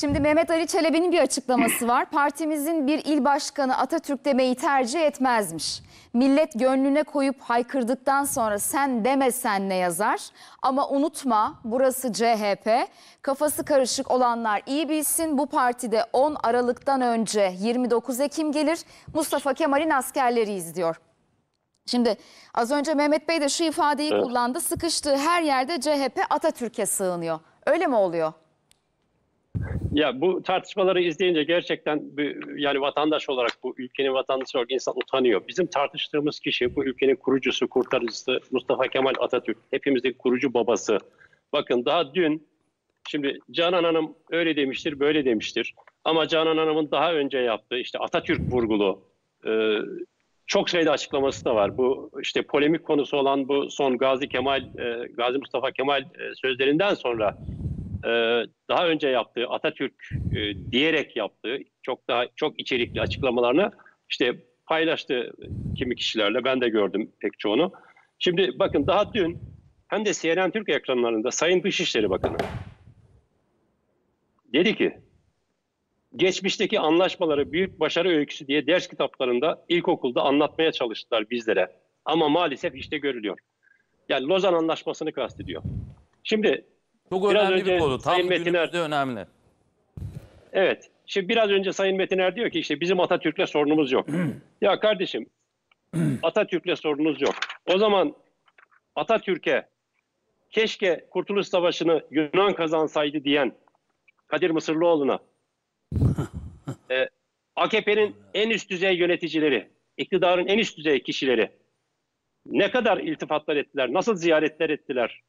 Şimdi Mehmet Ali Çelebi'nin bir açıklaması var. Partimizin bir il başkanı Atatürk demeyi tercih etmezmiş. Millet gönlüne koyup haykırdıktan sonra sen demesen ne yazar? Ama unutma, burası CHP. Kafası karışık olanlar iyi bilsin, bu partide 10 Aralık'tan önce 29 Ekim gelir. Mustafa Kemal'in askerleriyiz diyor. Şimdi az önce Mehmet Bey de şu ifadeyi kullandı. Sıkıştığı her yerde CHP Atatürk'e sığınıyor. Öyle mi oluyor? Ya bu tartışmaları izleyince gerçekten yani vatandaş olarak, bu ülkenin vatandaşı olarak insan utanıyor. Bizim tartıştığımız kişi bu ülkenin kurucusu, kurtarıcısı Mustafa Kemal Atatürk. Hepimizin kurucu babası. Bakın daha dün, şimdi Canan Hanım öyle demiştir, böyle demiştir. Ama Canan Hanım'ın daha önce yaptığı işte Atatürk vurgulu çok sayıda açıklaması da var. Bu işte polemik konusu olan bu son Gazi Mustafa Kemal sözlerinden sonra daha önce yaptığı Atatürk diyerek yaptığı çok içerikli açıklamalarını işte paylaştı kimi kişilerle. Ben de gördüm pek çoğunu. Şimdi bakın daha dün hem de CNN Türk ekranlarında Sayın Dışişleri Bakanı dedi ki geçmişteki anlaşmaları büyük başarı öyküsü diye ders kitaplarında ilkokulda anlatmaya çalıştılar bizlere. Ama maalesef işte görülüyor. Yani Lozan Antlaşması'nı kastediyor. Şimdi çok önemli bir konu. Tam günümüzde önemli. Evet. Şimdi biraz önce Sayın Metiner diyor ki işte bizim Atatürk'le sorunumuz yok. Ya kardeşim Atatürk'le sorunumuz yok. O zaman Atatürk'e keşke Kurtuluş Savaşı'nı Yunan kazansaydı diyen Kadir Mısırlıoğlu'na AKP'nin en üst düzey yöneticileri, iktidarın en üst düzey kişileri ne kadar iltifatlar ettiler, nasıl ziyaretler ettiler?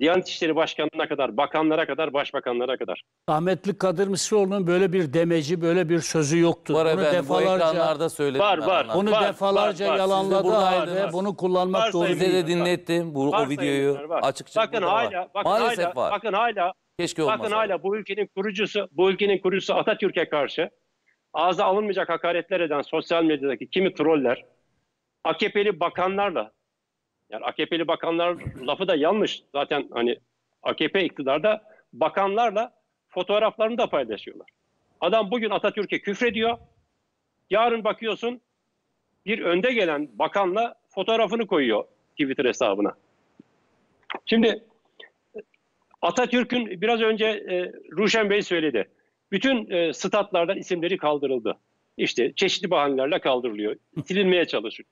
Diyanet İşleri Başkanı'na kadar, bakanlara kadar, başbakanlara kadar. Rahmetli Kadir Mısıroğlu'nun böyle bir demeci, böyle bir sözü yoktu. Var efendim, defalarca söyledim. Var. Onu defalarca yalanladı halde bunu kullanmak doğru. Size de dinlettim o videoyu. Açıkça maalesef var. Bakın hala bu ülkenin kurucusu Atatürk'e karşı ağza alınmayacak hakaretler eden sosyal medyadaki kimi troller, AKP'li bakanlarla, yani AKP'li bakanlar lafı da yanlış. Zaten hani AKP iktidarda bakanlarla fotoğraflarını da paylaşıyorlar. Adam bugün Atatürk'e küfrediyor. Yarın bakıyorsun bir önde gelen bakanla fotoğrafını koyuyor Twitter hesabına. Şimdi Atatürk'ün biraz önce Ruşen Bey söyledi. Bütün statlardan isimleri kaldırıldı. İşte çeşitli bahanelerle kaldırılıyor. Silinmeye çalışıyor.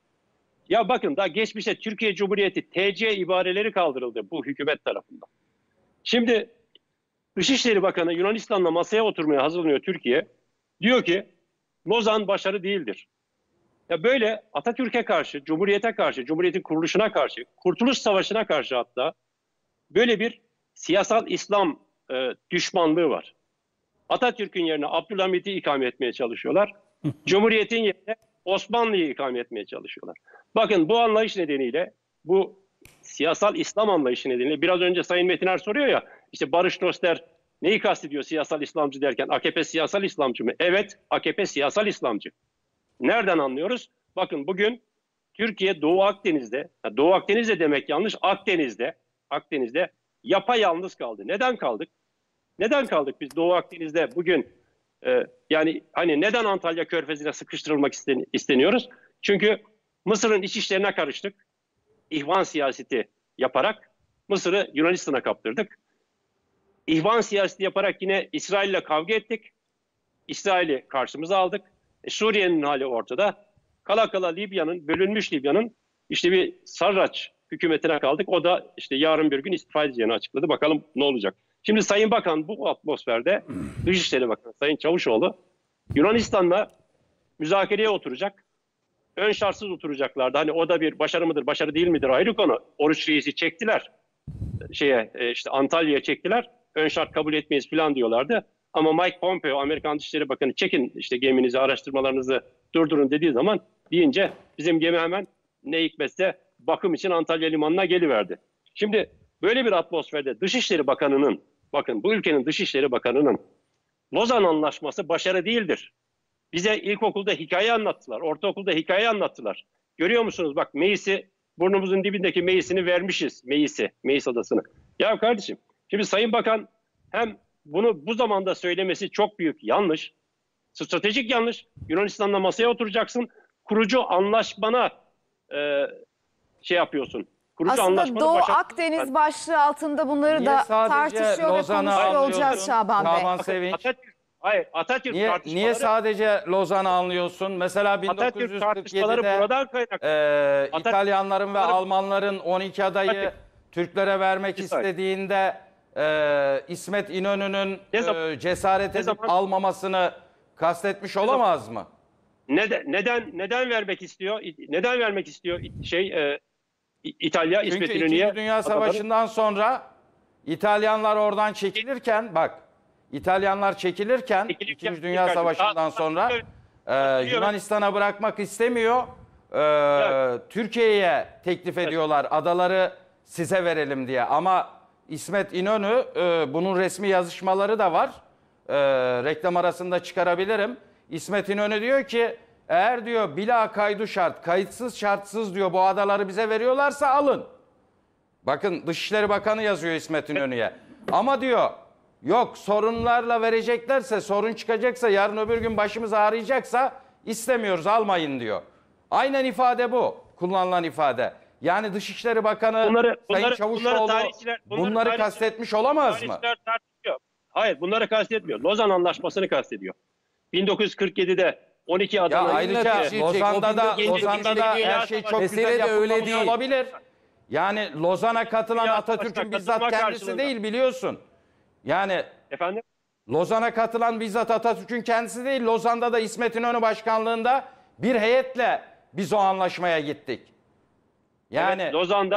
Ya bakın daha geçmişte Türkiye Cumhuriyeti TC ibareleri kaldırıldı bu hükümet tarafından. Şimdi Dışişleri Bakanı Yunanistan'la masaya oturmaya hazırlanıyor Türkiye. Diyor ki Lozan başarı değildir. Ya böyle Atatürk'e karşı, Cumhuriyet'e karşı, Cumhuriyet'in kuruluşuna karşı, Kurtuluş Savaşı'na karşı hatta böyle bir siyasal İslam düşmanlığı var. Atatürk'ün yerine Abdülhamit'i ikame etmeye çalışıyorlar. Cumhuriyet'in yerine Osmanlı'yı ikame etmeye çalışıyorlar. Bakın bu anlayış nedeniyle, bu siyasal İslam anlayışı nedeniyle biraz önce Sayın Metiner soruyor ya, işte Barış Doster neyi kastediyor siyasal İslamcı derken? AKP siyasal İslamcı mı? Evet, AKP siyasal İslamcı. Nereden anlıyoruz? Bakın bugün Türkiye Doğu Akdeniz'de, Doğu Akdeniz'de demek yanlış, Akdeniz'de yapayalnız kaldı. Neden kaldık? Neden kaldık biz Doğu Akdeniz'de bugün? Yani hani neden Antalya Körfezi'ne sıkıştırılmak isteniyoruz? Çünkü Mısır'ın iç işlerine karıştık. İhvan siyaseti yaparak Mısır'ı Yunanistan'a kaptırdık. İhvan siyaseti yaparak yine İsrail'le kavga ettik. İsrail'i karşımıza aldık. Suriye'nin hali ortada. Kala Libya'nın, bölünmüş Libya'nın işte bir Sarraç hükümetine kaldık. O da işte yarın bir gün istifa edeceğini açıkladı. Bakalım ne olacak? Şimdi Sayın Bakan bu atmosferde, Dışişleri Bakanı Sayın Çavuşoğlu, Yunanistan'la müzakereye oturacak. Ön şartsız oturacaklardı. Hani o da bir başarı mıdır, başarı değil midir ayrı konu. Oruç Reisi çektiler. İşte Antalya'ya çektiler. Ön şart kabul etmeyiz falan diyorlardı. Ama Mike Pompeo, Amerikan Dışişleri Bakanı, çekin işte geminizi, araştırmalarınızı durdurun dediği zaman, deyince bizim gemi hemen ne hikmetse bakım için Antalya limanına geliverdi. Şimdi böyle bir atmosferde Dışişleri Bakanı'nın, bakın bu ülkenin Dışişleri Bakanı'nın Lozan Antlaşması başarı değildir. Bize ilkokulda hikaye anlattılar, ortaokulda hikaye anlattılar. Görüyor musunuz bak Meis'i, burnumuzun dibindeki Meis'ini vermişiz, Meis Adası'nı. Ya kardeşim, şimdi Sayın Bakan hem bunu bu zamanda söylemesi çok büyük yanlış. Stratejik yanlış. Yunanistan'la masaya oturacaksın. Kurucu anlaşmana şey yapıyorsun. Kurucu aslında Doğu Akdeniz başlığı altında bunları da tartışıyor ve konuşuyor olacağız Şaban Bey. Atatürk tartışmaları... Niye sadece Lozan'ı anlıyorsun? Mesela 1947'de İtalyanların ve Almanların 12 adayı Türklere vermek istediğinde İsmet İnönü'nün cesaret edip almamasını kastetmiş olamaz mı? Neden vermek istiyor? Neden vermek istiyor İtalya İsmet İnönü'ye? Çünkü 2. Dünya Savaşı'ndan sonra İtalyanlar oradan çekilirken, bak İtalyanlar çekilirken 2. Dünya Savaşı'ndan sonra Yunanistan'a bırakmak istemiyor. Türkiye'ye teklif ediyorlar adaları size verelim diye. Ama İsmet İnönü, bunun resmi yazışmaları da var. Reklam arasında çıkarabilirim. İsmet İnönü diyor ki eğer diyor bila kaydu şart, kayıtsız şartsız diyor bu adaları bize veriyorlarsa alın. Bakın Dışişleri Bakanı yazıyor İsmet İnönü'ye. Ama diyor yok sorunlarla vereceklerse, sorun çıkacaksa, yarın öbür gün başımız ağrıyacaksa istemiyoruz, almayın diyor. Aynen ifade bu. Kullanılan ifade. Yani Dışişleri Bakanı Sayın Çavuşoğlu bunları kastetmiş olamaz mı? Hayır, bunları kastetmiyor. Lozan Antlaşması'nı kastediyor. 1947'de 12 adamın... Ya ayrıca Lozan'da da her şey çok güzel yapılmamış olabilir. Yani Lozan'a katılan Atatürk'ün bizzat kendisi değil, biliyorsun. Yani efendim, Lozan'a katılan bizzat Atatürk'ün kendisi değil. Lozan'da da İsmet İnönü başkanlığında bir heyetle biz o anlaşmaya gittik. Yani evet, Lozan'da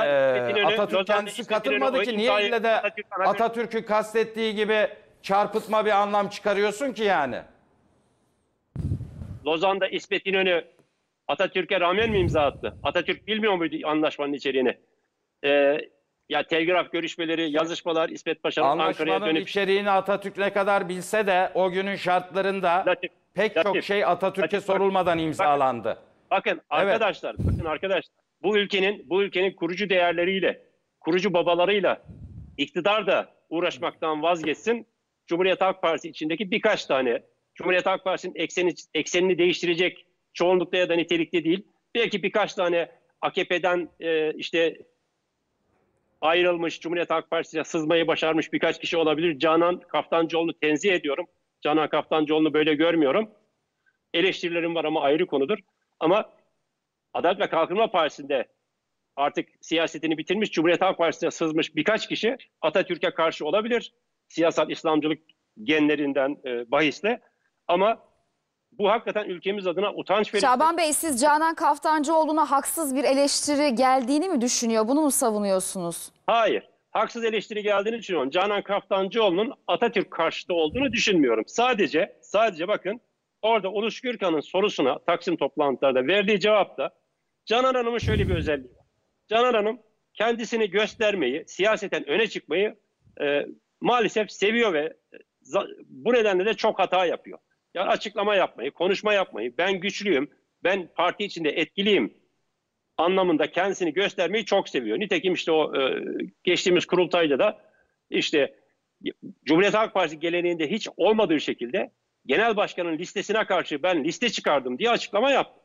Atatürk kendisi katılmadı ki, niye ille de Atatürk'ü kastettiği gibi çarpıtma bir anlam çıkarıyorsun ki yani? Lozan'da İsmet İnönü Atatürk'e rağmen mi imza attı? Atatürk bilmiyor muydu anlaşmanın içeriğini? Ya telgraf görüşmeleri, yazışmalar, İsmet Paşa'nın Ankara'ya dönüp... içeriğini Atatürk ne kadar bilse de o günün şartlarında pek çok şey Atatürk'e sorulmadan imzalandı. Bakın arkadaşlar, bakın arkadaşlar. Bu ülkenin kurucu değerleriyle, kurucu babalarıyla iktidar da uğraşmaktan vazgeçsin. Cumhuriyet Halk Partisi içindeki birkaç tane, Cumhuriyet Halk Partisi'nin eksenini değiştirecek çoğunlukta ya da nitelikte değil. Belki birkaç tane AKP'den ayrılmış, Cumhuriyet Halk Partisi'ne sızmayı başarmış birkaç kişi olabilir. Canan Kaftancıoğlu'nu tenzih ediyorum. Canan Kaftancıoğlu'nu böyle görmüyorum. Eleştirilerim var ama ayrı konudur. Ama Adalet ve Kalkınma Partisi'nde artık siyasetini bitirmiş, Cumhuriyet Halk Partisi'ne sızmış birkaç kişi Atatürk'e karşı olabilir. Siyasal İslamcılık genlerinden bahisle. Ama bu hakikaten ülkemiz adına utanç verici. Şaban Bey, siz Canan Kaftancıoğlu'na haksız bir eleştiri geldiğini mi düşünüyor? Bunu mu savunuyorsunuz? Hayır. Haksız eleştiri geldiğini düşünüyorum. Canan Kaftancıoğlu'nun Atatürk karşıtı olduğunu düşünmüyorum. Sadece bakın orada Uluş Gürkan'ın sorusuna Taksim toplantılarında verdiği cevapta Canan Hanım'ın şöyle bir özelliği var. Canan Hanım kendisini göstermeyi, siyaseten öne çıkmayı maalesef seviyor ve bu nedenle de çok hata yapıyor. Yani açıklama yapmayı, konuşma yapmayı, ben güçlüyüm, ben parti içinde etkiliyim anlamında kendisini göstermeyi çok seviyor. Nitekim o geçtiğimiz kurultayda da Cumhuriyet Halk Partisi geleneğinde hiç olmadığı şekilde genel başkanın listesine karşı ben liste çıkardım diye açıklama yaptı.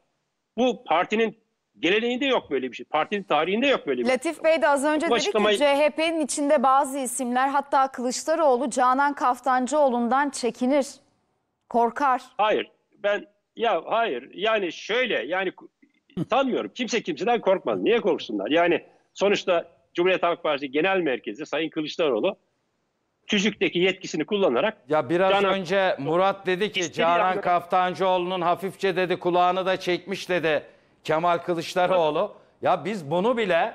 Bu partinin geleneğinde yok böyle bir şey. Partinin tarihinde yok böyle bir şey. Latif Bey de az önce dedi ki CHP'nin içinde bazı isimler, hatta Kılıçdaroğlu Canan Kaftancıoğlu'ndan çekinir. Korkar. Hayır. Hayır. Yani şöyle, yani sanmıyorum. Kimse kimseden korkmaz. Niye korksunlar? Yani sonuçta Cumhuriyet Halk Partisi Genel Merkezi Sayın Kılıçdaroğlu TÜZÜK'teki yetkisini kullanarak... Ya biraz önce Murat dedi ki Canan Kaftancıoğlu'nun hafifçe dedi kulağını da çekmiş dedi Kemal Kılıçdaroğlu. Ya biz bunu bile,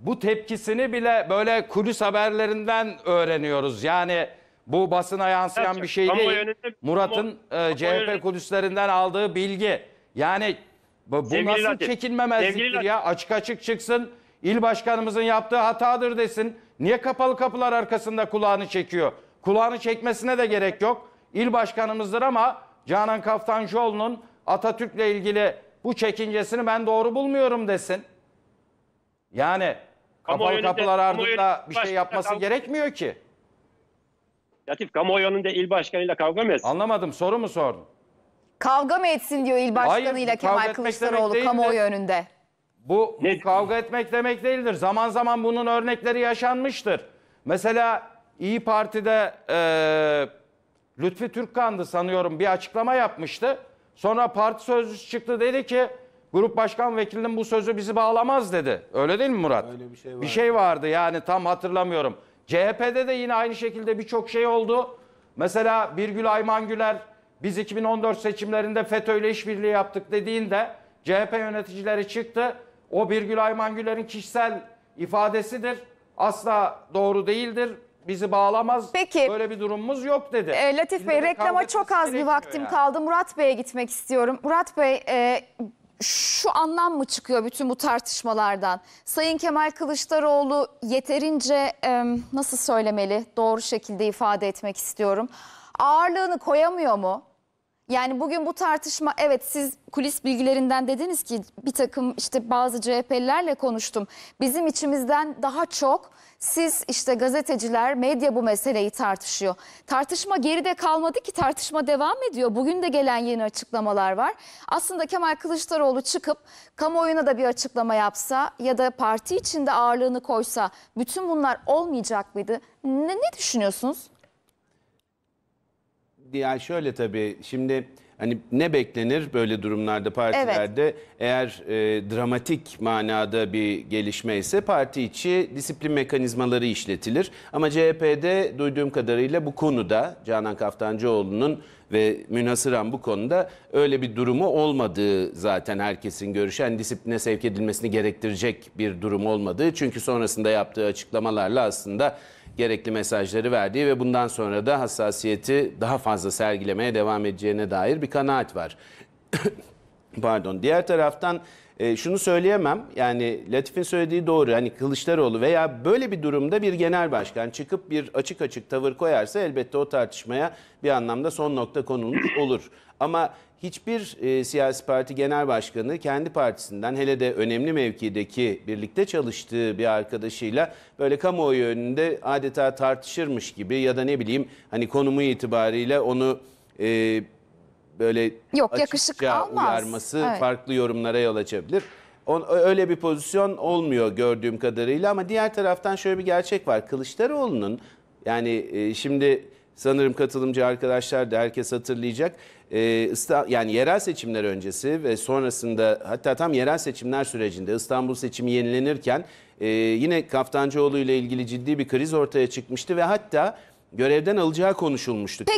bu tepkisini bile böyle kulis haberlerinden öğreniyoruz. Yani bu basına yansıyan bir şey değil. Murat'ın CHP kulislerinden aldığı bilgi. Yani bu nasıl çekinmemezliktir ya? Açık açık çıksın, il başkanımızın yaptığı hatadır desin. Niye kapalı kapılar arkasında kulağını çekiyor? Kulağını çekmesine de gerek yok. İl başkanımızdır ama Canan Kaftancıoğlu'nun Atatürk'le ilgili bu çekincesini ben doğru bulmuyorum desin. Yani kapalı kapılar ardında bir şey yapması gerekmiyor ki. Latif, kamuoyunun da il başkanıyla kavga mı etsin? Anlamadım, soru mu sordun? Kavga mı etsin diyor il başkanıyla hayır, Kemal Kılıçdaroğlu kamuoyu önünde. Bu kavga etmek demek değildir. Zaman zaman bunun örnekleri yaşanmıştır. Mesela İyi Parti'de Lütfi Türkkan'dı sanıyorum, bir açıklama yapmıştı. Sonra parti sözcüsü çıktı, dedi ki grup başkan vekilinin bu sözü bizi bağlamaz dedi. Öyle değil mi Murat? Öyle bir şey vardı. Bir şey vardı yani, tam hatırlamıyorum. CHP'de de yine aynı şekilde birçok şey oldu. Mesela Birgül Ayman Güler biz 2014 seçimlerinde FETÖ ile işbirliği yaptık dediğinde CHP yöneticileri çıktı. O Birgül Ayman Güler'in kişisel ifadesidir. Asla doğru değildir. Bizi bağlamaz. Peki, böyle bir durumumuz yok dedi. Latif Bey, reklama çok az bir vaktim kaldı. Murat Bey'e gitmek istiyorum. Murat Bey, şu anlam mı çıkıyor bütün bu tartışmalardan? Sayın Kemal Kılıçdaroğlu yeterince nasıl söylemeli, doğru şekilde ifade etmek istiyorum, ağırlığını koyamıyor mu? Yani bugün bu tartışma, evet siz kulis bilgilerinden dediniz ki bir takım işte bazı CHP'lilerle konuştum. Bizim içimizden daha çok siz işte gazeteciler, medya bu meseleyi tartışıyor. Tartışma geride kalmadı ki, tartışma devam ediyor. Bugün de gelen yeni açıklamalar var. Aslında Kemal Kılıçdaroğlu çıkıp kamuoyuna da bir açıklama yapsa ya da parti içinde ağırlığını koysa bütün bunlar olmayacak mıydı? Ne düşünüyorsunuz? Ya şöyle, tabii şimdi hani ne beklenir böyle durumlarda partilerde? Evet. Eğer dramatik manada bir gelişme ise parti içi disiplin mekanizmaları işletilir. Ama CHP'de duyduğum kadarıyla bu konuda Canan Kaftancıoğlu'nun ve münhasıran bu konuda öyle bir durumu olmadığı, zaten herkesin görüşen, disipline sevk edilmesini gerektirecek bir durum olmadığı. Çünkü sonrasında yaptığı açıklamalarla aslında gerekli mesajları verdiği ve bundan sonra da hassasiyeti daha fazla sergilemeye devam edeceğine dair bir kanaat var. Pardon. Diğer taraftan şunu söyleyemem. Yani Latif'in söylediği doğru. Hani Kılıçdaroğlu veya böyle bir durumda bir genel başkan çıkıp bir açık açık tavır koyarsa elbette o tartışmaya bir anlamda son nokta konulmuş olur. Ama hiçbir siyasi parti genel başkanı kendi partisinden, hele de önemli mevkideki birlikte çalıştığı bir arkadaşıyla böyle kamuoyu önünde adeta tartışırmış gibi ya da ne bileyim hani konumu itibariyle onu böyle yok, yakışıklı uyarması, evet, farklı yorumlara yol açabilir. Öyle bir pozisyon olmuyor gördüğüm kadarıyla. Ama diğer taraftan şöyle bir gerçek var. Kılıçdaroğlu'nun yani şimdi sanırım katılımcı arkadaşlar da herkes hatırlayacak. Yani yerel seçimler öncesi ve sonrasında, hatta tam yerel seçimler sürecinde İstanbul seçimi yenilenirken yine Kaftancıoğlu ile ilgili ciddi bir kriz ortaya çıkmıştı ve hatta görevden alacağı konuşulmuştu. Peki.